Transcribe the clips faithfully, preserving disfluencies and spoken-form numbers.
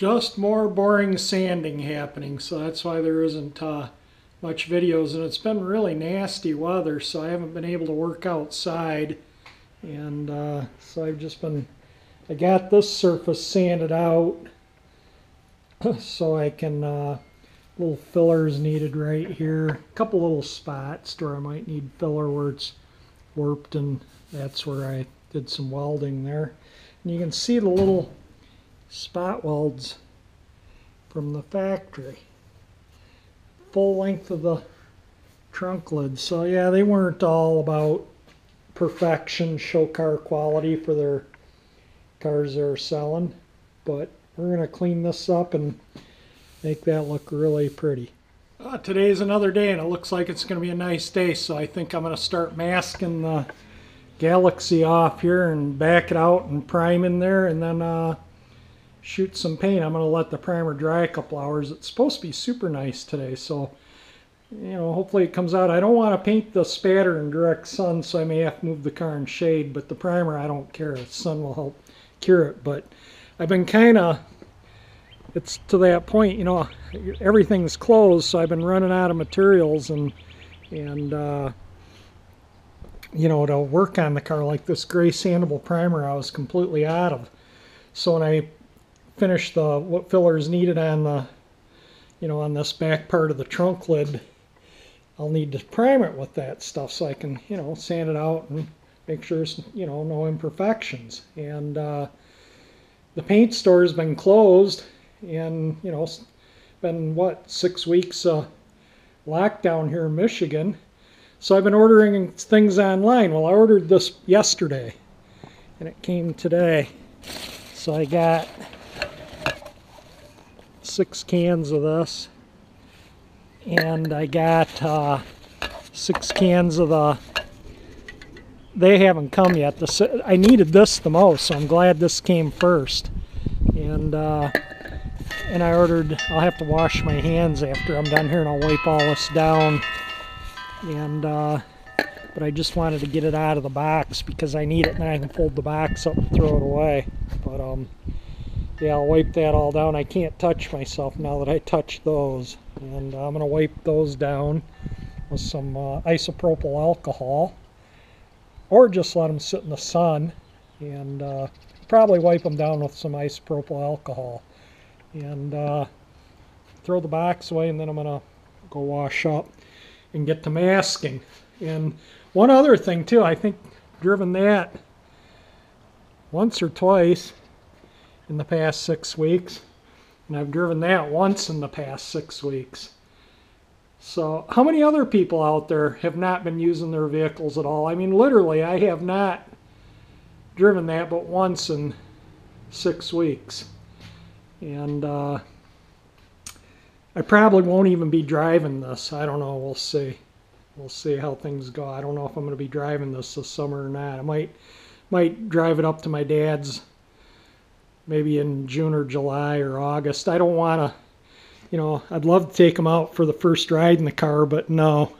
just more boring sanding happening, so that's why there isn't uh, much videos. And it's been really nasty weather, so I haven't been able to work outside, and uh, so I've just been, I got this surface sanded out so I can, uh, little fillers needed right here, a couple little spots where I might need filler where it's warped, and that's where I did some welding there. And you can see the little spot welds from the factory, full length of the trunk lid. So yeah, they weren't all about perfection, show car quality for their cars they're selling, but we're gonna clean this up and make that look really pretty. Uh, today's another day, and it looks like it's gonna be a nice day, so I think I'm gonna start masking the Galaxy off here and back it out and prime in there, and then uh, shoot some paint. I'm going to let the primer dry a couple hours. It's supposed to be super nice today, so you know, hopefully it comes out. I don't want to paint the spatter in direct sun, so I may have to move the car in shade, but the primer, I don't care. The sun will help cure it. But I've been kind of, it's to that point, you know, everything's closed, so I've been running out of materials, and and uh, you know, to work on the car. Like this gray sandable primer I was completely out of, so when I finish the what fillers needed on the, you know, on this back part of the trunk lid, I'll need to prime it with that stuff so I can, you know, sand it out and make sure it's, you know, no imperfections. And uh, the paint store has been closed, and you know, it's been what, six weeks uh, lockdown here in Michigan, so I've been ordering things online. Well, I ordered this yesterday and it came today, so I got six cans of this, and I got uh, six cans of the, they haven't come yet. This, I needed this the most, so I'm glad this came first. And uh, and I ordered, I'll have to wash my hands after I'm done here, and I'll wipe all this down. And uh, but I just wanted to get it out of the box because I need it, and then I can fold the box up and throw it away. But um yeah, I'll wipe that all down. I can't touch myself now that I touched those. And I'm going to wipe those down with some uh, isopropyl alcohol. Or just let them sit in the sun. And uh, probably wipe them down with some isopropyl alcohol. And uh, throw the box away, and then I'm going to go wash up and get to masking. And one other thing too, I think I've driven that once or twice in the past six weeks, and I've driven that once in the past six weeks. So how many other people out there have not been using their vehicles at all? I mean, literally, I have not driven that but once in six weeks, and uh, I probably won't even be driving this. I don't know, we'll see we'll see how things go. I don't know if I'm gonna be driving this this summer or not. I might might drive it up to my dad's maybe in June or July or August. I don't want to, you know, I'd love to take them out for the first ride in the car, but no,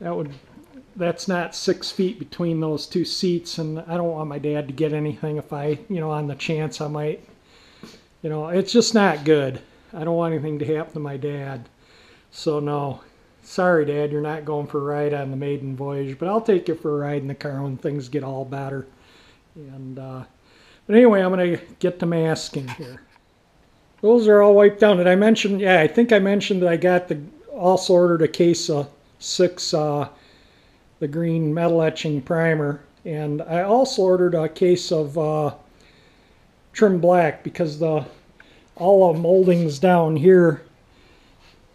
that would, that's not six feet between those two seats, and I don't want my dad to get anything if I, you know, on the chance I might, you know, it's just not good. I don't want anything to happen to my dad. So no, sorry Dad, you're not going for a ride on the maiden voyage, but I'll take you for a ride in the car when things get all better. And uh But anyway, I'm going to get to masking here. Those are all wiped down. Did I mention, yeah, I think I mentioned that I got the, also ordered a case of six, uh, the green metal etching primer. And I also ordered a case of uh, trim black, because the all the moldings down here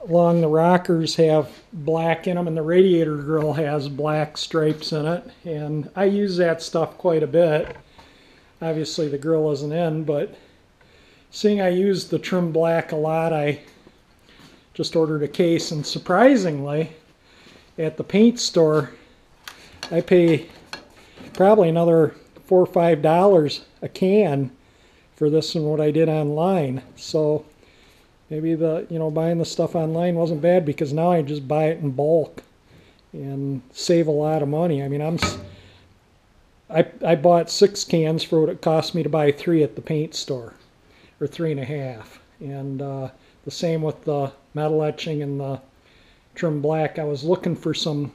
along the rockers have black in them, and the radiator grill has black stripes in it. And I use that stuff quite a bit. Obviously the grill isn't in, but seeing I use the trim black a lot, I just ordered a case. And surprisingly, at the paint store, I pay probably another four or five dollars a can for this and what I did online. So maybe the, you know, buying the stuff online wasn't bad, because now I just buy it in bulk and save a lot of money. I mean, I'm I, I bought six cans for what it cost me to buy three at the paint store. or three and a half. And uh, the same with the metal etching and the trim black. I was looking for some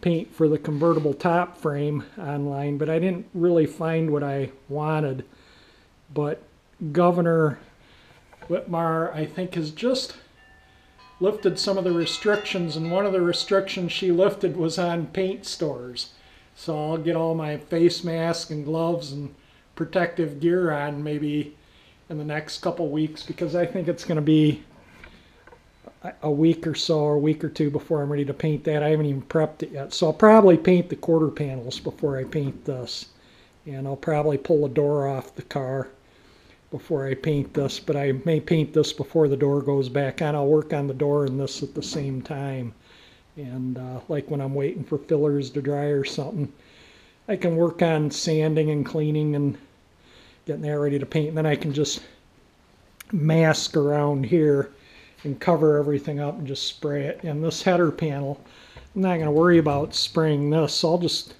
paint for the convertible top frame online, but I didn't really find what I wanted. But Governor Whitmer, I think, has just lifted some of the restrictions, and one of the restrictions she lifted was on paint stores. So I'll get all my face masks and gloves and protective gear on maybe in the next couple weeks, because I think it's going to be a week or so, or a week or two before I'm ready to paint that. I haven't even prepped it yet. So I'll probably paint the quarter panels before I paint this. And I'll probably pull the door off the car before I paint this, but I may paint this before the door goes back on. I'll work on the door and this at the same time. And uh, like when I'm waiting for fillers to dry or something, I can work on sanding and cleaning and getting that ready to paint. And then I can just mask around here and cover everything up and just spray it. And this header panel, I'm not going to worry about spraying this. I'll just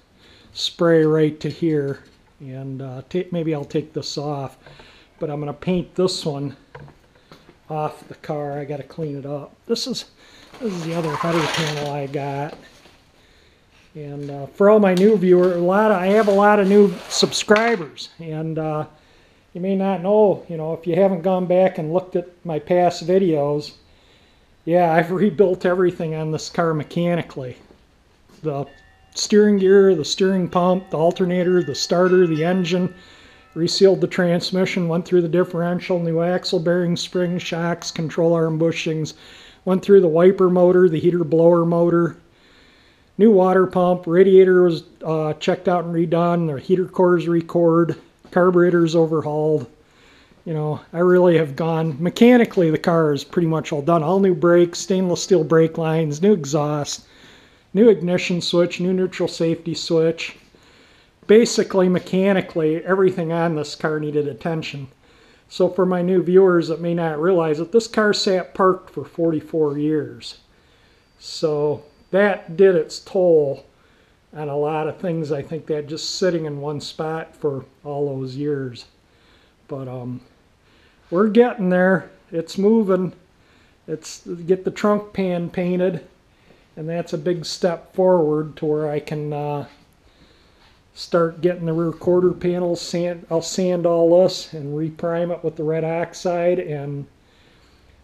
spray right to here, and uh, take, maybe I'll take this off. But I'm going to paint this one off the car. I got to clean it up. This is this is the other header panel I got. And uh, for all my new viewers, a lot of, I have a lot of new subscribers, and uh, you may not know. You know, if you haven't gone back and looked at my past videos, yeah, I've rebuilt everything on this car mechanically: the steering gear, the steering pump, the alternator, the starter, the engine. Resealed the transmission, went through the differential, new axle bearing, spring shocks, control arm bushings, went through the wiper motor, the heater blower motor, new water pump, radiator was uh, checked out and redone, the heater cores record, carburetors overhauled. You know, I really have gone, mechanically the car is pretty much all done. All new brakes, stainless steel brake lines, new exhaust, new ignition switch, new neutral safety switch. Basically, mechanically, everything on this car needed attention. So for my new viewers that may not realize it, this car sat parked for forty-four years. So that did its toll on a lot of things. I think that just sitting in one spot for all those years. But um, we're getting there. It's moving. It's get the trunk pan painted. And that's a big step forward to where I can... Uh, start getting the rear quarter panels sand. I'll sand all this and reprime it with the red oxide, and,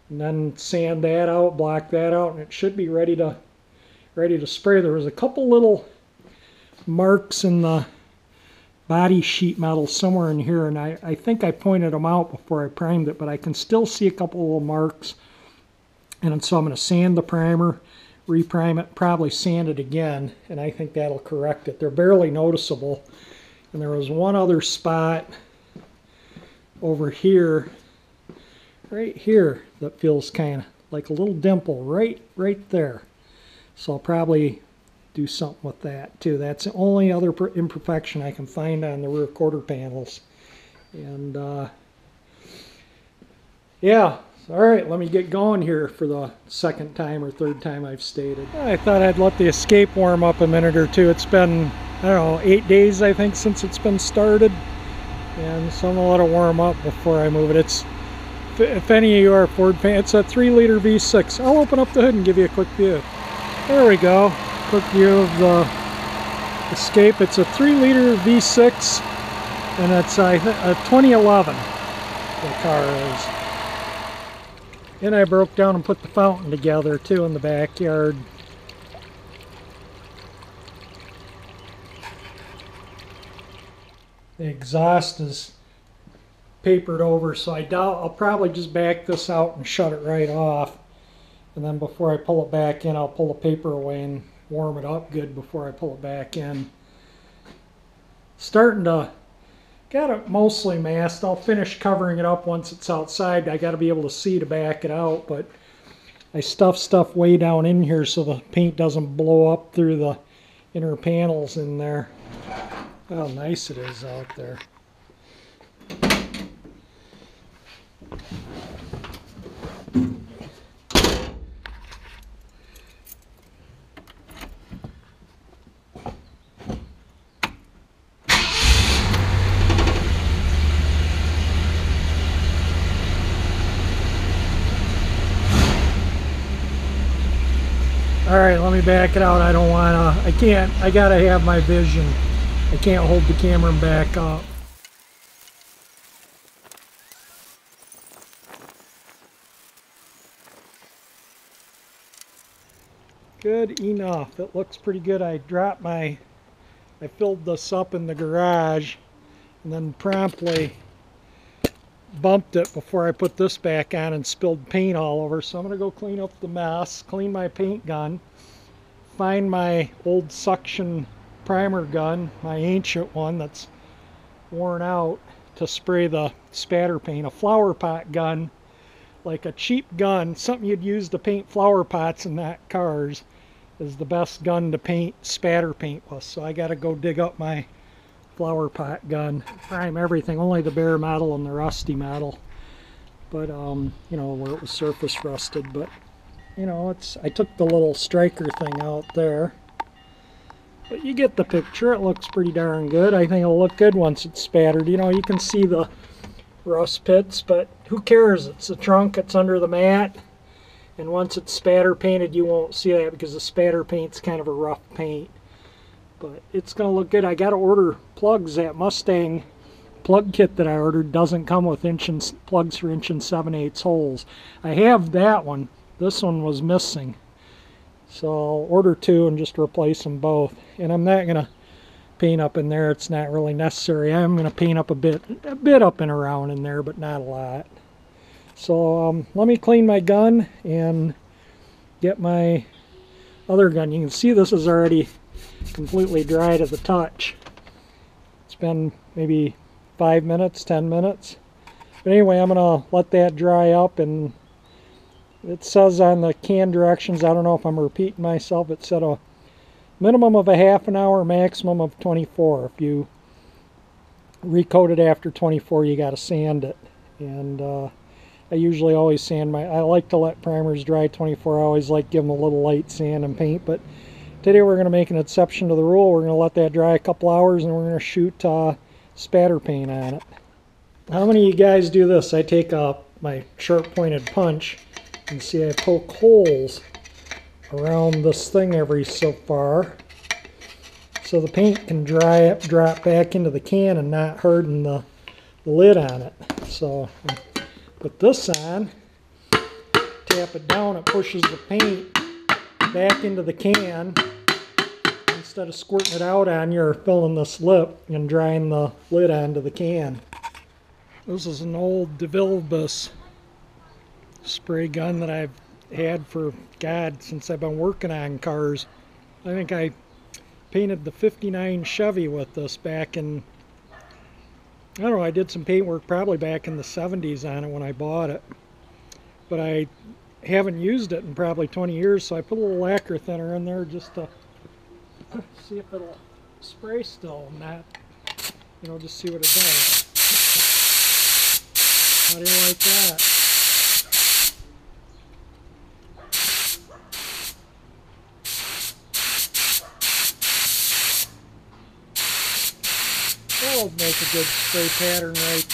and then sand that out, block that out, and it should be ready to ready to spray. There was a couple little marks in the body sheet metal somewhere in here, and I, I think I pointed them out before I primed it, but I can still see a couple little marks. And so I'm going to sand the primer, reprime it, probably sand it again, and I think that'll correct it. They're barely noticeable. And there was one other spot over here, right here, that feels kind of like a little dimple, right, right there. So I'll probably do something with that too. That's the only other imperfection I can find on the rear quarter panels. And uh, yeah. All right, let me get going here for the second time or third time I've stated. I thought I'd let the Escape warm up a minute or two. It's been, I don't know, eight days, I think, since it's been started. And so I'm going to let it warm up before I move it. It's, if any of you are Ford fans, it's a three liter V six. I'll open up the hood and give you a quick view. There we go. Quick view of the Escape. It's a three liter V six, and it's a, a twenty eleven, the car is. And I broke down and put the fountain together too in the backyard. The exhaust is papered over, so I doubt I'll probably just back this out and shut it right off. And then before I pull it back in, I'll pull the paper away and warm it up good before I pull it back in. Starting to got it mostly masked. I'll finish covering it up once it's outside. I got to be able to see to back it out, but I stuff stuff way down in here so the paint doesn't blow up through the inner panels in there. How nice it is out there. Alright, let me back it out. I don't wanna, I can't, I gotta have my vision. I can't hold the camera back up. Good enough. It looks pretty good. I dropped my, I filled this up in the garage and then promptly bumped it before I put this back on and spilled paint all over. So I'm going to go clean up the mess, clean my paint gun, find my old suction primer gun, my ancient one that's worn out, to spray the spatter paint. A flower pot gun, like a cheap gun, something you'd use to paint flower pots and not cars, is the best gun to paint spatter paint with. So I got to go dig up my flower pot gun, prime everything, only the bare model and the rusty model, but um you know, where it was surface rusted. But you know, it's, I took the little striker thing out there, but you get the picture. It looks pretty darn good. I think it'll look good once it's spattered. You know, you can see the rust pits, but who cares? It's the trunk, it's under the mat, and once it's spatter painted you won't see that because the spatter paint's kind of a rough paint. But it's going to look good. I got to order plugs. That Mustang plug kit that I ordered doesn't come with inch and, plugs for inch and seven eighths holes. I have that one. This one was missing. So I'll order two and just replace them both. And I'm not going to paint up in there. It's not really necessary. I'm going to paint up a bit, a bit up and around in there, but not a lot. So um, let me clean my gun and get my other gun. You can see this is already completely dry to the touch. It's been maybe five minutes, ten minutes, but anyway, I'm gonna let that dry up. And it says on the can directions, I don't know if I'm repeating myself, it said a minimum of a half an hour, maximum of twenty-four. If you recoat it after twenty-four, you got to sand it. And uh, I usually always sand my, I like to let primers dry twenty-four. I always like give them a little light sand and paint, but today we're going to make an exception to the rule. We're going to let that dry a couple hours and we're going to shoot uh, spatter paint on it. How many of you guys do this? I take uh, my sharp pointed punch and see I poke holes around this thing every so far so the paint can dry up, drop back into the can and not harden the lid on it. So put this on, tap it down, it pushes the paint back into the can instead of squirting it out on you or filling this lip and drying the lid onto the can. This is an old DeVilbiss spray gun that I've had for, God, since I've been working on cars. I think I painted the fifty-nine Chevy with this back in, I don't know, I did some paint work probably back in the seventies on it when I bought it. But I haven't used it in probably twenty years, so I put a little lacquer thinner in there just to see if it'll spray still and not, you know, just see what it does. How do you like that? That'll make a good spray pattern right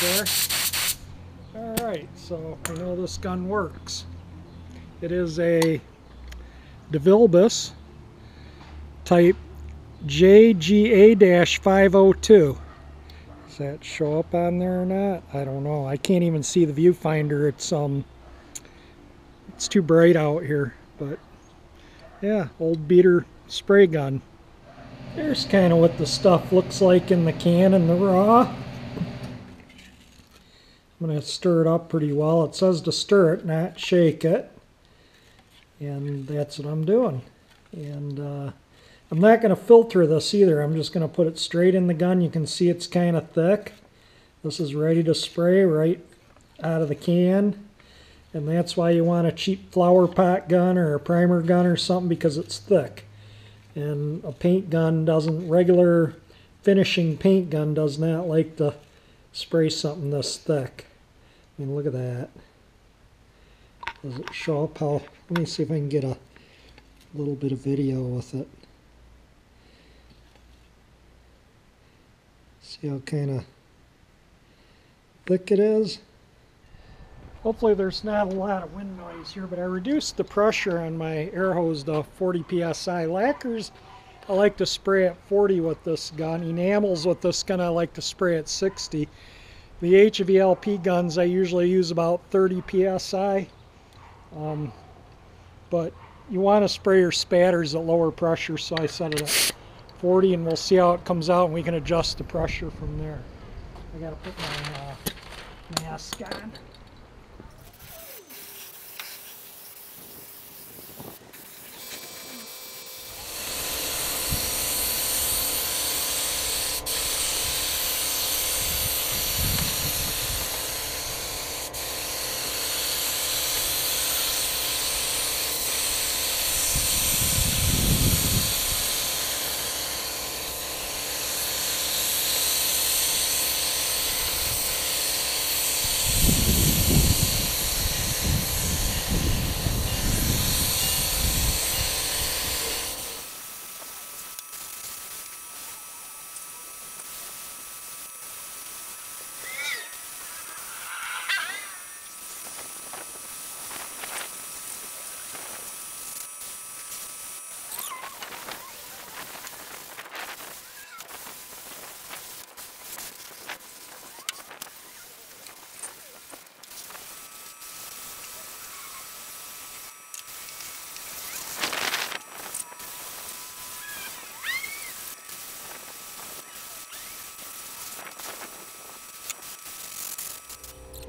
there. Alright, so I know this gun works. It is a DeVilbiss type J G A five oh two. Does that show up on there or not? I don't know. I can't even see the viewfinder. It's um, it's too bright out here. But yeah, old beater spray gun. There's kind of what the stuff looks like in the can and the raw. I'm going to stir it up pretty well. It says to stir it, not shake it. And that's what I'm doing. And uh, I'm not going to filter this either. I'm just going to put it straight in the gun. You can see it's kind of thick. This is ready to spray right out of the can. And that's why you want a cheap flower pot gun or a primer gun or something, because it's thick. And a paint gun doesn't, regular finishing paint gun does not like to spray something this thick. I mean, look at that. Does it show up? How, let me see if I can get a little bit of video with it. See how kind of thick it is? Hopefully there's not a lot of wind noise here, but I reduced the pressure on my air hose to forty P S I. Lacquers, I like to spray at forty with this gun. Enamels with this gun, I like to spray at sixty. The H V L P guns, I usually use about thirty P S I. Um, but you want to spray your spatters at lower pressure, so I set it at forty, and we'll see how it comes out, and we can adjust the pressure from there. I got to put my uh, mask on.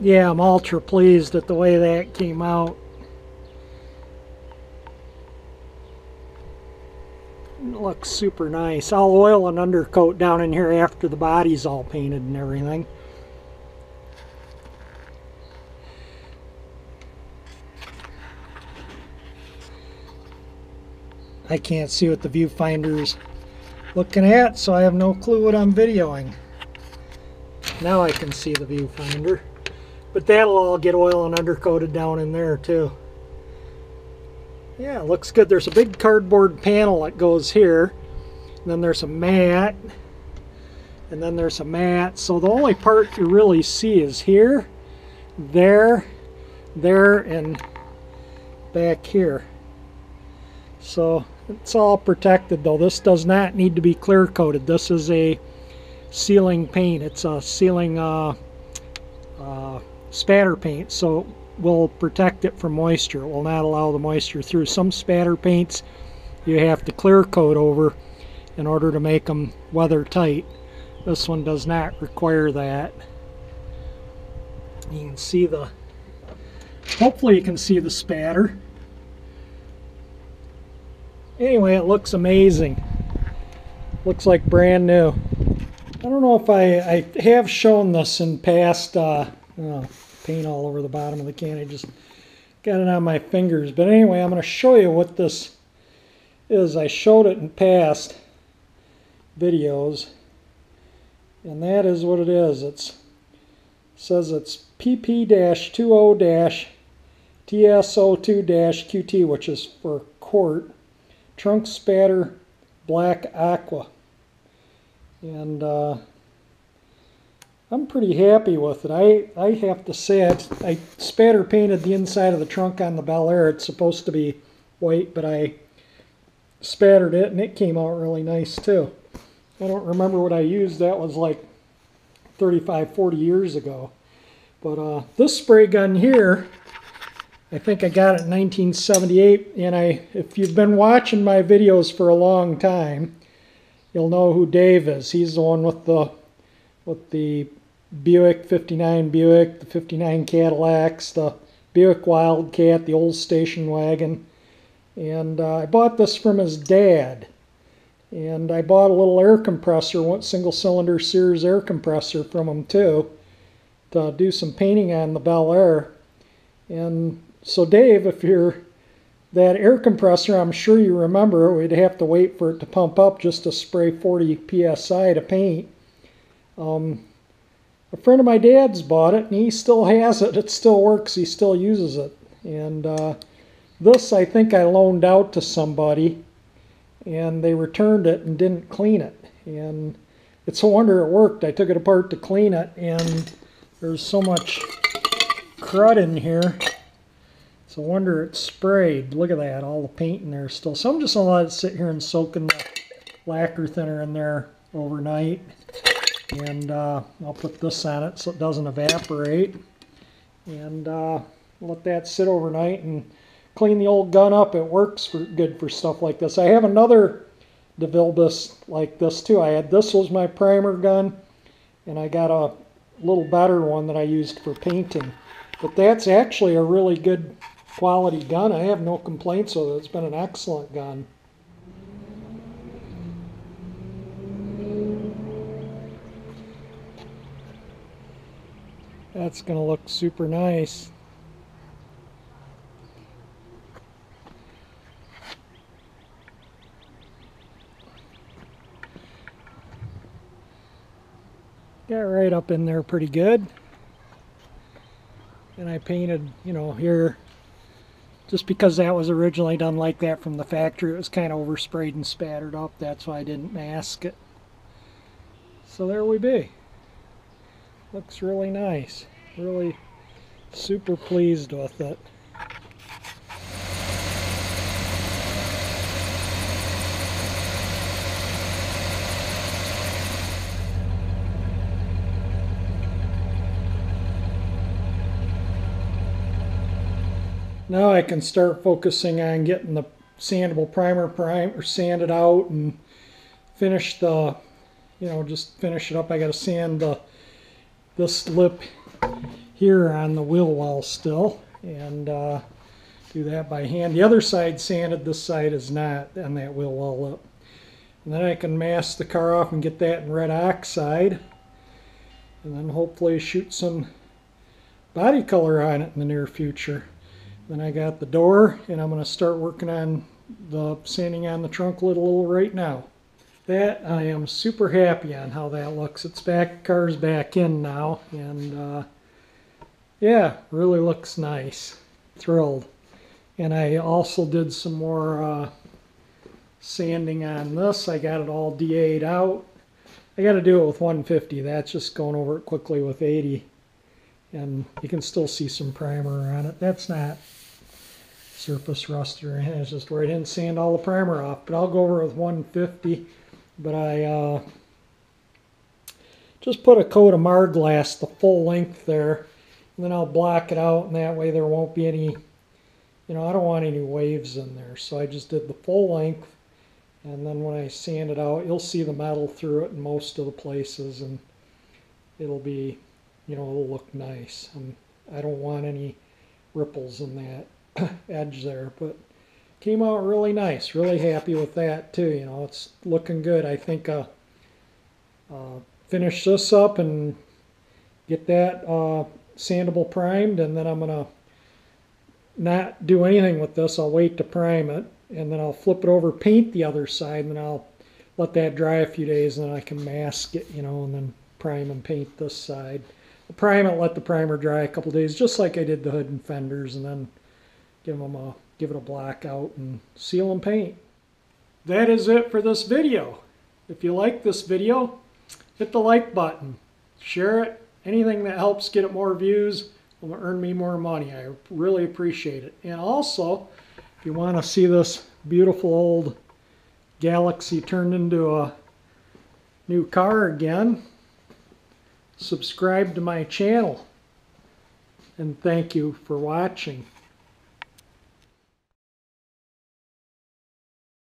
Yeah, I'm ultra pleased at the way that came out. It looks super nice. I'll oil an undercoat down in here after the body's all painted and everything. I can't see what the viewfinder's looking at, so I have no clue what I'm videoing. Now I can see the viewfinder. But that'll all get oil and undercoated down in there too. Yeah, it looks good. There's a big cardboard panel that goes here. And then there's a mat. And then there's a mat. So the only part you really see is here, there, there, and back here. So it's all protected though. This does not need to be clear coated. This is a sealing paint. It's a sealing uh, uh, spatter paint, so will protect it from moisture. It will not allow the moisture through. Some spatter paints you have to clear coat over in order to make them weather tight. This one does not require that. You can see the, hopefully you can see the spatter. Anyway, it looks amazing. Looks like brand new. I don't know if I, I have shown this in past uh, Oh, paint all over the bottom of the can. I just got it on my fingers. But anyway, I'm going to show you what this is. I showed it in past videos. And that is what it is. It's, it says it's P P twenty T S O two Q T, which is for quart, trunk spatter, black aqua. And uh, I'm pretty happy with it. I, I have to say it. I spatter painted the inside of the trunk on the Bel Air. It's supposed to be white, but I spattered it, and it came out really nice, too. I don't remember what I used. That was like thirty-five, forty years ago. But uh, this spray gun here, I think I got it in nineteen seventy-eight. And I, if you've been watching my videos for a long time, you'll know who Dave is. He's the one with the, with the Buick, fifty-nine Buick, the fifty-nine Cadillacs, the Buick Wildcat, the old station wagon. And uh, I bought this from his dad. And I bought a little air compressor, one single cylinder Sears air compressor from him too, to do some painting on the Bel Air. And so Dave, if you're that air compressor, I'm sure you remember, we'd have to wait for it to pump up just to spray forty P S I to paint. Um, a friend of my dad's bought it, and he still has it. It still works. He still uses it. And uh, this, I think I loaned out to somebody, and they returned it and didn't clean it. And it's a wonder it worked. I took it apart to clean it, and there's so much crud in here. It's a wonder it's sprayed. Look at that, all the paint in there still. So I'm just gonna let it sit here and soak in the lacquer thinner in there overnight. And uh, I'll put this on it so it doesn't evaporate. And uh, let that sit overnight and clean the old gun up. It works for, good for stuff like this. I have another DeVilbiss like this too. I had, this was my primer gun, and I got a little better one that I used for painting. But that's actually a really good quality gun. I have no complaints with it. It's been an excellent gun. That's going to look super nice. Got right up in there pretty good. And I painted, you know, here, just because that was originally done like that from the factory, it was kind of oversprayed and spattered up. That's why I didn't mask it. So there we be. Looks really nice. Really super pleased with it. Now I can start focusing on getting the sandable primer prime or sanded out and finish the, you know, just finish it up. I got to sand the this lip here on the wheel well still, and uh, do that by hand. The other side sanded, this side is not on that wheel well lip. And then I can mask the car off and get that in red oxide, and then hopefully shoot some body color on it in the near future. Then I got the door, and I'm going to start working on the sanding on the trunk lid a little right now. That I am super happy on how that looks. It's back, car's back in now, and uh, yeah, really looks nice. Thrilled. And I also did some more uh, sanding on this. I got it all D A'd out. I got to do it with one fifty. That's just going over it quickly with eighty, and you can still see some primer on it. That's not surface rust or anything. It's just where I didn't sand all the primer off. But I'll go over it with one fifty. But I uh, just put a coat of Marglass the full length there, and then I'll block it out, and that way there won't be any, you know, I don't want any waves in there. So I just did the full length, and then when I sand it out, you'll see the metal through it in most of the places, and it'll be, you know, it'll look nice. And I don't want any ripples in that edge there, but came out really nice. Really happy with that too. You know, it's looking good. I think uh, uh, finish this up and get that uh, sandable primed, and then I'm gonna not do anything with this. I'll wait to prime it, and then I'll flip it over, paint the other side, and then I'll let that dry a few days, and then I can mask it, you know, and then prime and paint this side. I'll prime it, let the primer dry a couple days, just like I did the hood and fenders, and then give them a Give it a block out and seal and paint. That is it for this video. If you like this video, hit the like button, share it, anything that helps get it more views will earn me more money. I really appreciate it. And also, if you want to see this beautiful old Galaxy turned into a new car again, subscribe to my channel. And thank you for watching.